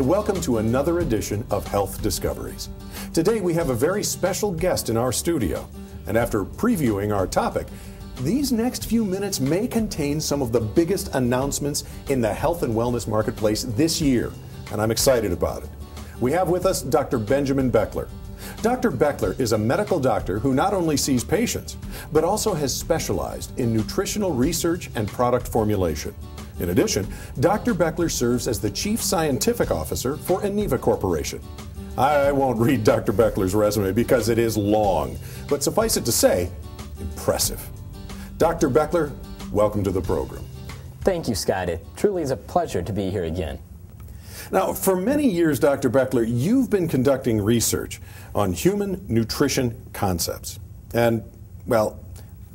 and welcome to another edition of Health Discoveries. Today we have a very special guest in our studio, and after previewing our topic, these next few minutes may contain some of the biggest announcements in the health and wellness marketplace this year, and I'm excited about it. We have with us Dr. Benjamin Baechler. Dr. Baechler is a medical doctor who not only sees patients, but also has specialized in nutritional research and product formulation. In addition, Dr. Baechler serves as the Chief Scientific Officer for Eniva Corporation. I won't read Dr. Baechler's resume because it is long, but suffice it to say, impressive. Dr. Baechler, welcome to the program. Thank you, Scott. It truly is a pleasure to be here again. Now, for many years, Dr. Baechler, you've been conducting research on human nutrition concepts. And, well,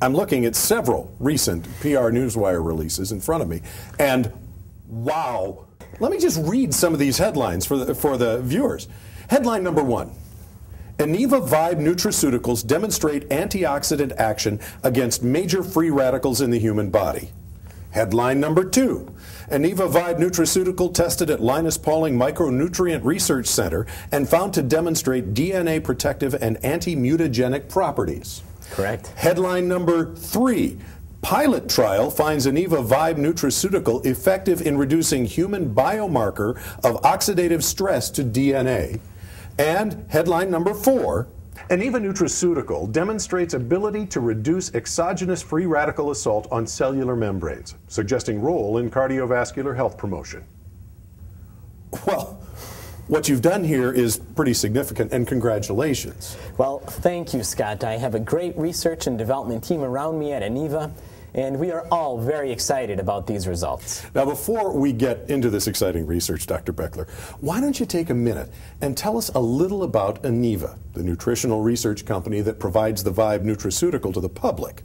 I'm looking at several recent PR Newswire releases in front of me, and wow! Let me just read some of these headlines for the viewers. Headline number one, Eniva Vibe nutraceuticals demonstrate antioxidant action against major free radicals in the human body. Headline number two, Eniva Vibe nutraceutical tested at Linus Pauling Micronutrient Research Center and found to demonstrate DNA protective and anti-mutagenic properties. Correct. Headline number three, pilot trial finds Eniva Vibe nutraceutical effective in reducing human biomarker of oxidative stress to DNA. And headline number four, Eniva nutraceutical demonstrates ability to reduce exogenous free radical assault on cellular membranes, suggesting role in cardiovascular health promotion. Well, what you've done here is pretty significant, and congratulations. Well, thank you, Scott. I have a great research and development team around me at Eniva, and we are all very excited about these results. Now, before we get into this exciting research, Dr. Baechler, why don't you take a minute and tell us a little about Eniva, the nutritional research company that provides the Vibe nutraceutical to the public?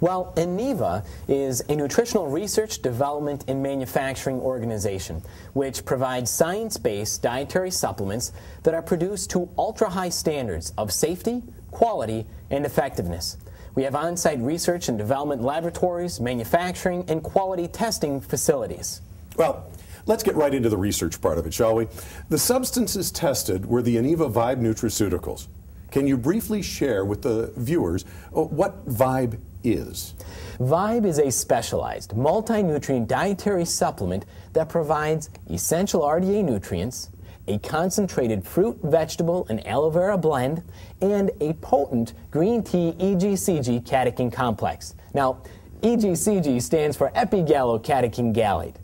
Well, Eniva is a nutritional research, development, and manufacturing organization, which provides science-based dietary supplements that are produced to ultra-high standards of safety, quality, and effectiveness. We have on-site research and development laboratories, manufacturing, and quality testing facilities. Well, let's get right into the research part of it, shall we? The substances tested were the Eniva Vibe nutraceuticals. Can you briefly share with the viewers what Vibe is? Vibe is a specialized, multi-nutrient dietary supplement that provides essential RDA nutrients, a concentrated fruit, vegetable, and aloe vera blend, and a potent green tea EGCG catechin complex. Now, EGCG stands for epigallocatechin gallate.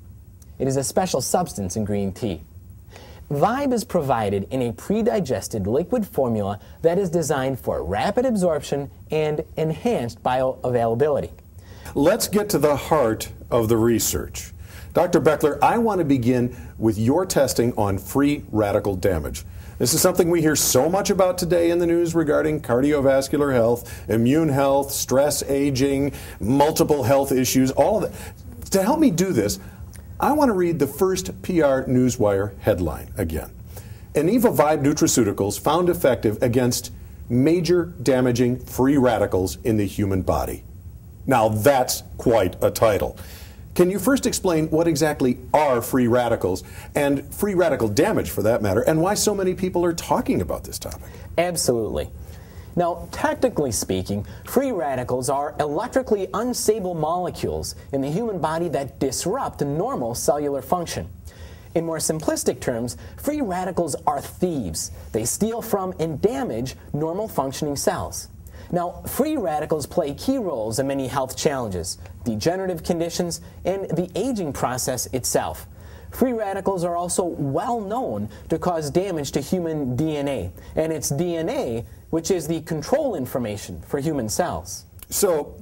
It is a special substance in green tea. Vibe is provided in a pre-digested liquid formula that is designed for rapid absorption and enhanced bioavailability. Let's get to the heart of the research. Dr. Baechler, I want to begin with your testing on free radical damage. This is something we hear so much about today in the news regarding cardiovascular health, immune health, stress, aging, multiple health issues, all of that. To help me do this, I want to read the first PR Newswire headline again. Eniva Vibe nutraceuticals found effective against major damaging free radicals in the human body. Now that's quite a title. Can you first explain what exactly are free radicals, and free radical damage for that matter, and why so many people are talking about this topic? Absolutely. Now, technically speaking, free radicals are electrically unstable molecules in the human body that disrupt normal cellular function. In more simplistic terms, free radicals are thieves. They steal from and damage normal functioning cells. Now, free radicals play key roles in many health challenges, degenerative conditions, and the aging process itself. Free radicals are also well known to cause damage to human DNA, and it's DNA which is the control information for human cells. So,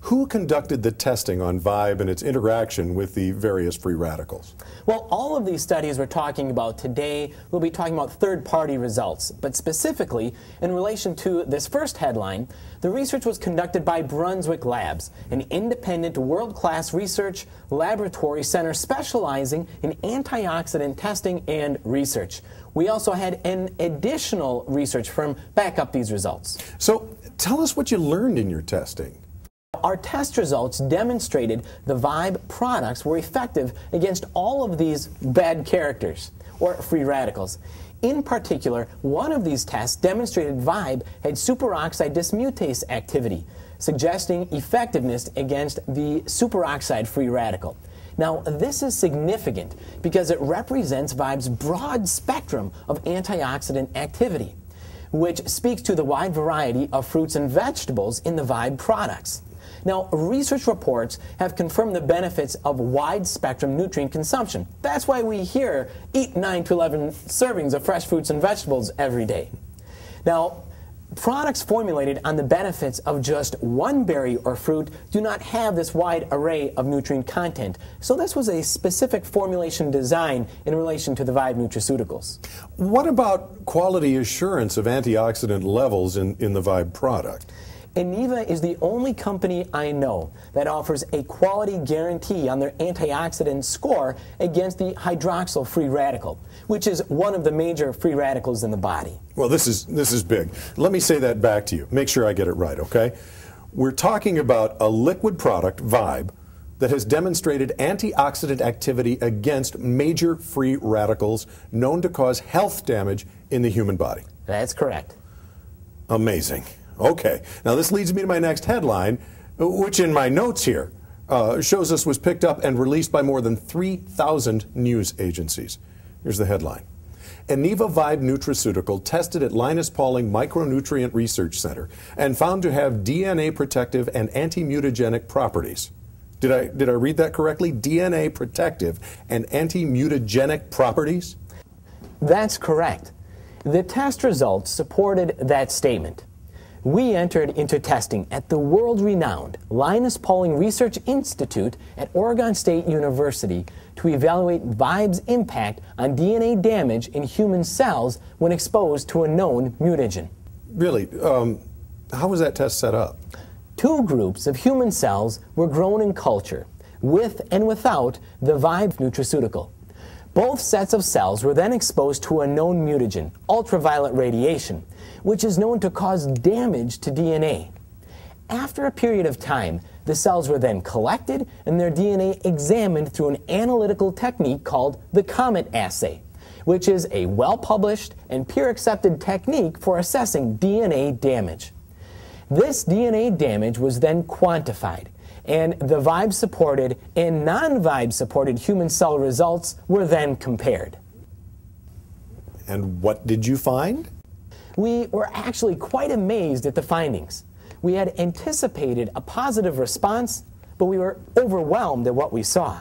who conducted the testing on Vibe and its interaction with the various free radicals? Well, all of these studies we're talking about today, we'll be talking about third-party results. But specifically, in relation to this first headline, the research was conducted by Brunswick Labs, an independent world-class research laboratory center specializing in antioxidant testing and research. We also had an additional research firm back up these results. So, tell us what you learned in your testing. Our test results demonstrated the Vibe products were effective against all of these bad characters. or free radicals. In particular, one of these tests demonstrated Vibe had superoxide dismutase activity, suggesting effectiveness against the superoxide free radical. Now, this is significant because it represents Vibe's broad spectrum of antioxidant activity, which speaks to the wide variety of fruits and vegetables in the Vibe products. Now, research reports have confirmed the benefits of wide-spectrum nutrient consumption. That's why we hear eat 9 to 11 servings of fresh fruits and vegetables every day. Now, products formulated on the benefits of just one berry or fruit do not have this wide array of nutrient content. So this was a specific formulation design in relation to the Vibe nutraceuticals. What about quality assurance of antioxidant levels in the Vibe product? Eniva is the only company I know that offers a quality guarantee on their antioxidant score against the hydroxyl free radical, which is one of the major free radicals in the body. Well, this is big. Let me say that back to you. Make sure I get it right, okay? We're talking about a liquid product, Vibe, that has demonstrated antioxidant activity against major free radicals known to cause health damage in the human body. That's correct. Amazing. Okay, now this leads me to my next headline, which in my notes here shows us was picked up and released by more than 3,000 news agencies. Here's the headline. Eniva Vibe nutraceutical tested at Linus Pauling Micronutrient Research Center and found to have DNA protective and anti-mutagenic properties. Did I read that correctly? DNA protective and anti-mutagenic properties? That's correct. The test results supported that statement. We entered into testing at the world-renowned Linus Pauling Research Institute at Oregon State University to evaluate Vibe's impact on DNA damage in human cells when exposed to a known mutagen. Really? How was that test set up? Two groups of human cells were grown in culture, with and without the Vibe nutraceutical. Both sets of cells were then exposed to a known mutagen, ultraviolet radiation, which is known to cause damage to DNA. After a period of time, the cells were then collected and their DNA examined through an analytical technique called the comet assay, which is a well-published and peer-accepted technique for assessing DNA damage. This DNA damage was then quantified, and the Vibe-supported and non-Vibe-supported human cell results were then compared. And what did you find? We were actually quite amazed at the findings. We had anticipated a positive response, but we were overwhelmed at what we saw.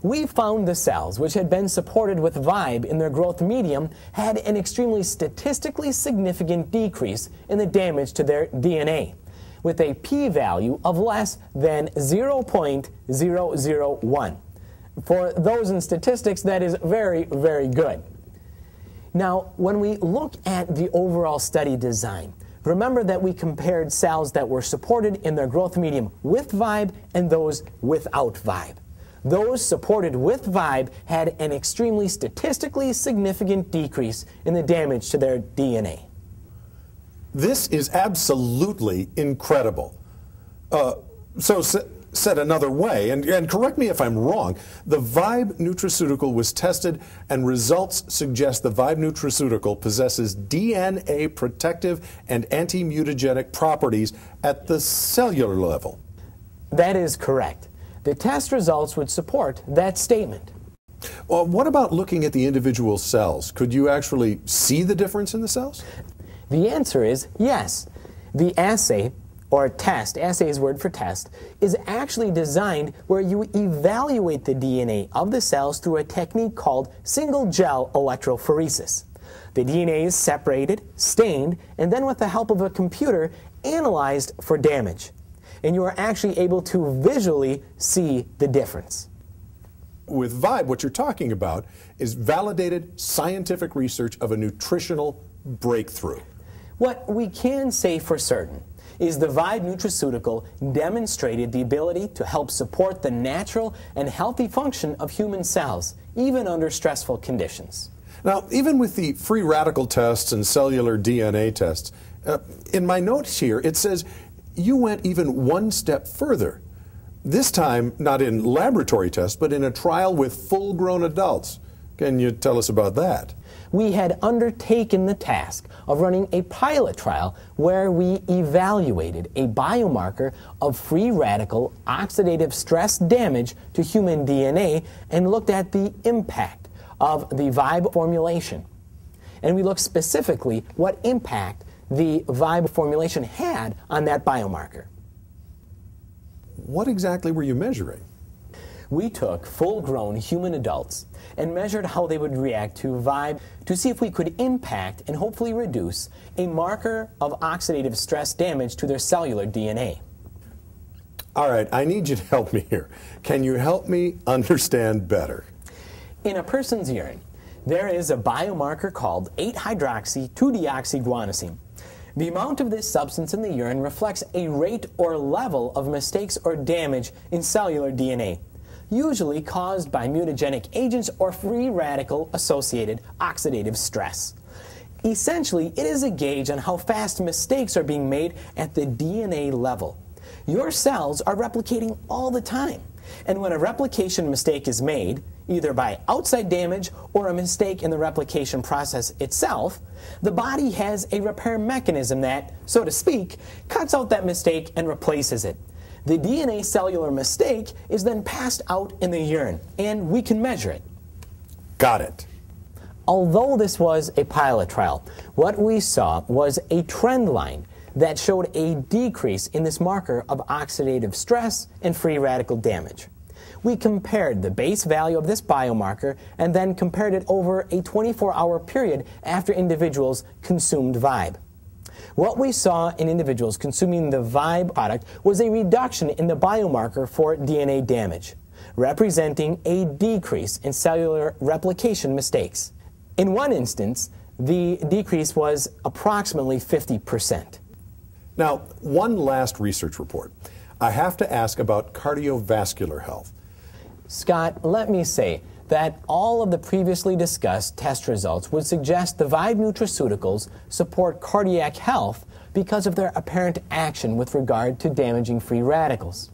We found the cells which had been supported with Vibe in their growth medium had an extremely statistically significant decrease in the damage to their DNA, with a p-value of less than 0.001. For those in statistics, that is very, very good. Now, when we look at the overall study design, remember that we compared cells that were supported in their growth medium with Vibe and those without Vibe. Those supported with Vibe had an extremely statistically significant decrease in the damage to their DNA. This is absolutely incredible. So said another way, and correct me if I'm wrong, the Vibe nutraceutical was tested and results suggest the Vibe nutraceutical possesses DNA protective and anti-mutagenic properties at the cellular level. That is correct. The test results would support that statement. Well, what about looking at the individual cells? Could you actually see the difference in the cells? The answer is yes. The assay, or test, assay is word for test, is actually designed where you evaluate the DNA of the cells through a technique called single gel electrophoresis. The DNA is separated, stained, and then with the help of a computer, analyzed for damage. And you are actually able to visually see the difference. With Vibe, what you're talking about is validated scientific research of a nutritional breakthrough. What we can say for certain is the Vibe nutraceutical demonstrated the ability to help support the natural and healthy function of human cells, even under stressful conditions. Now, even with the free radical tests and cellular DNA tests, in my notes here it says you went even one step further. This time, not in laboratory tests, but in a trial with full-grown adults. Can you tell us about that? We had undertaken the task of running a pilot trial where we evaluated a biomarker of free radical oxidative stress damage to human DNA and looked at the impact of the Vibe formulation. And we looked specifically what impact the Vibe formulation had on that biomarker. What exactly were you measuring? We took full-grown human adults and measured how they would react to Vibe to see if we could impact and hopefully reduce a marker of oxidative stress damage to their cellular DNA. All right, I need you to help me here. Can you help me understand better? In a person's urine, there is a biomarker called 8-hydroxy-2'-deoxyguanosine. The amount of this substance in the urine reflects a rate or level of mistakes or damage in cellular DNA, usually caused by mutagenic agents or free radical-associated oxidative stress. Essentially, it is a gauge on how fast mistakes are being made at the DNA level. Your cells are replicating all the time, and when a replication mistake is made, either by outside damage or a mistake in the replication process itself, the body has a repair mechanism that, so to speak, cuts out that mistake and replaces it. The DNA cellular mistake is then passed out in the urine, and we can measure it. Got it. Although this was a pilot trial, what we saw was a trend line that showed a decrease in this marker of oxidative stress and free radical damage. We compared the base value of this biomarker and then compared it over a 24-hour period after individuals consumed Vibe. What we saw in individuals consuming the Vibe product was a reduction in the biomarker for DNA damage, representing a decrease in cellular replication mistakes. In one instance, the decrease was approximately 50%. Now, one last research report. I have to ask about cardiovascular health. Scott, let me say that all of the previously discussed test results would suggest the Vibe nutraceuticals support cardiac health because of their apparent action with regard to damaging free radicals.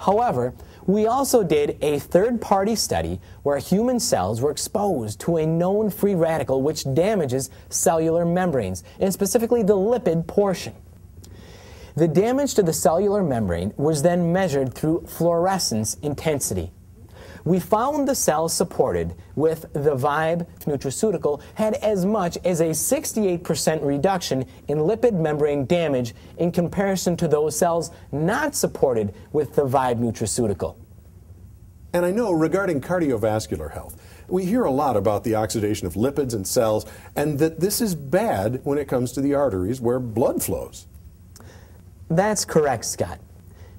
However, we also did a third-party study where human cells were exposed to a known free radical which damages cellular membranes, and specifically the lipid portion. The damage to the cellular membrane was then measured through fluorescence intensity. We found the cells supported with the Vibe nutraceutical had as much as a 68% reduction in lipid membrane damage in comparison to those cells not supported with the Vibe nutraceutical. And I know regarding cardiovascular health, we hear a lot about the oxidation of lipids and cells, and that this is bad when it comes to the arteries where blood flows. That's correct, Scott.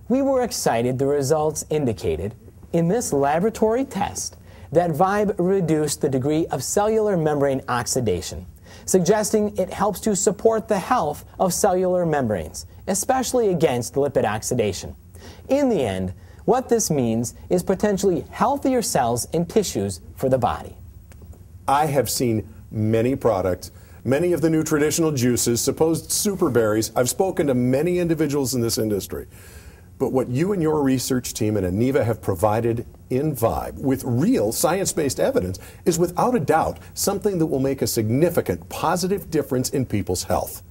We were excited the results indicated in this laboratory test that Vibe reduced the degree of cellular membrane oxidation, suggesting it helps to support the health of cellular membranes, especially against lipid oxidation. In the end, what this means is potentially healthier cells and tissues for the body. I have seen many products, many of the new traditional juices, supposed super berries. I've spoken to many individuals in this industry. But what you and your research team at Eniva have provided in Vibe, with real science-based evidence, is without a doubt something that will make a significant positive difference in people's health.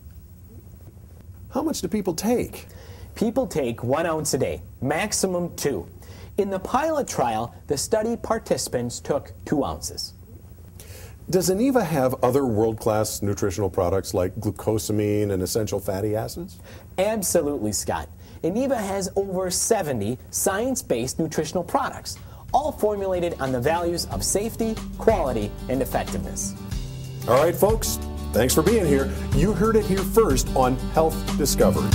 How much do people take? People take 1 ounce a day, maximum 2. In the pilot trial, the study participants took 2 ounces. Does Eniva have other world-class nutritional products like glucosamine and essential fatty acids? Absolutely, Scott. Eniva has over 70 science-based nutritional products, all formulated on the values of safety, quality, and effectiveness. All right, folks, thanks for being here. You heard it here first on Health Discovery.